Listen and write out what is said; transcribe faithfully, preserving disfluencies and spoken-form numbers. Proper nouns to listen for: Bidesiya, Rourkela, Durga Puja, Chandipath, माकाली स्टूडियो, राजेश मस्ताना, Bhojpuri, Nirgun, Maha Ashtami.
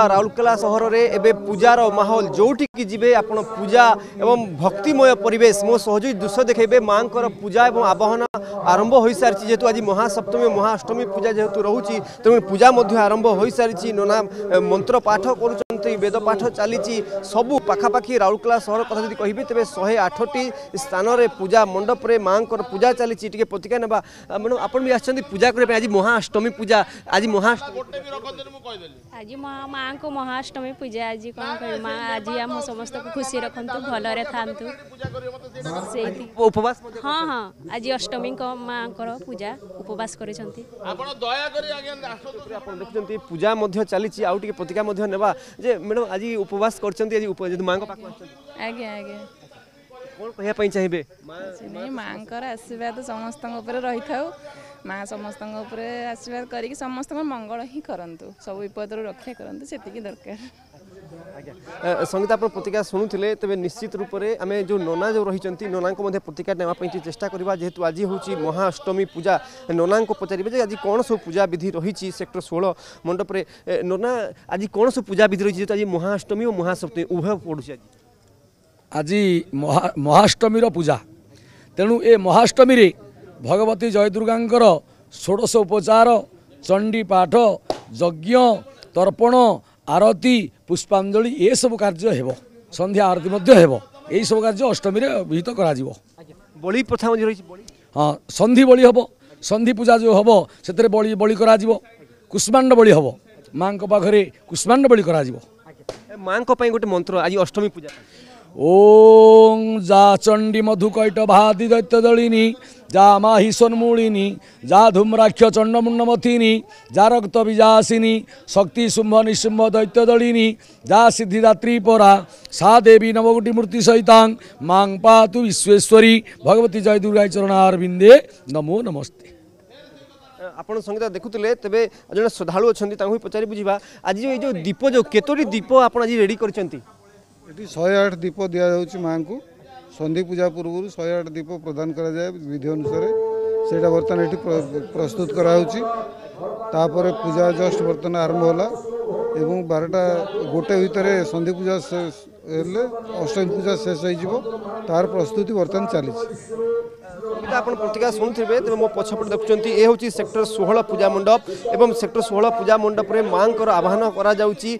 राउरकेला सहर में एवं पूजार माहौल जोटि की जीवे आपन पूजा एवं भक्तिमय परिवेश मो सहयोगी दृश्य देखेबे माँ को पूजा एवं आवाहन आरंभ हो सारी जेतु आज महासप्तमी महाअष्टमी पूजा जेहेतु रही तेणु पूजा आरंभ हो सारी नाना मंत्र पाठ कर वेद पाठ चली सबू पाखापाखि राउरकेला सहर कथा जी कह तेज शहे आठटी स्थान में पूजा मंडप में माँ को पूजा चली प्रतिक्रिया ना मैडम आप भी आज पूजा करने आज महाअष्टमी पूजा आज महा माँ को महाअष्टमी पूजा आज कौन कर माँ आज आम समस्त को खुशी रखु भलि थातु उपवास हाँ हाँ आज अष्टमी को माँ को पूजा उपवास कर पूजा चली प्रतिक्रिया नेबा जे मैडम आज उपवास कर माँ आज्ञा आज्ञा कौन कहना चाहिए माँ को आशीर्वाद समस्त रही था माँ समस्त आशीर्वाद करी समस्त मंगल ही करंतु सब विपद रक्षा करंतु से दरकार संगीता आप प्रतिक्रिया शुणुते तेज निश्चित रूप से आम जो नोना जो रही नोना प्रतिक्रिया नापी चेषा करवा जेहतु आज हूँ महाअष्टमी पूजा नोना को पचारे आज कौन सब पूजा विधि रही सेक्टर सोलह मंडप नोना आज कौन सब पूजा विधि रही आज महाअष्टमी और महासप्तमी उभय पड़ू आज महाअष्टमी पूजा तेणु ए महाअष्टमी भगवती जय दुर्गांकर षोडश उपचार चंडीपाठ यज्ञ तर्पण आरती पुष्पांजलि ये सब कार्य हो संध्या आरती यही सब कार्य अष्टमी विहित करा बलि प्रथा हाँ संधि बलि हम संधि पूजा जो हम से बलि बलि करा कुष्मांड बलि हम माँ को पाखे कुष्मांड बलि करा माँ को गोटे मंत्र आज अष्टमी पूजा ओं जा चंडी मधुकैट भादी दैत्य दलिनी जा माही सोन्मूलिनी जा धूम्राक्ष चंडमुंडमथिनी जा रक्त विजासिनी शक्ति शुंभ निशुंभ दैत्य दलिनी जा सिद्धिदात्री परा सा देवी नवगुटी मूर्ति सहितांग मांग पातु विश्वेश्वरी भगवती जय दुर्गा चरणारविंदे नमो नमस्ते। आपन संगीता देखुले तेज जन श्रद्धालु अच्छा पचारि बुझा आज ये जो दीप जो केतोटी दीप आज रेडी कर ये शहे आठ दीप दि जाऊँगी माँ को संधि पूजा पूर्व शहे आठ दीप प्रदान कराए विधि अनुसार से बर्तमान ये प्रस्तुत करापर पूजा जस्ट बर्तमान आरंभ होला एवं बारटा गोटे भितर संधि पूजा अष्टमी पूजा शेष हो तार प्रस्तुति बर्तमान चली आपन प्रतिक्रिया शुणुथे तेज मो पछपटे देखुंत ये हूँ सेक्टर सोलह पूजा मंडप एवं सेक्टर सोलह पूजा मंडप में माँ को आह्वान करा जाउची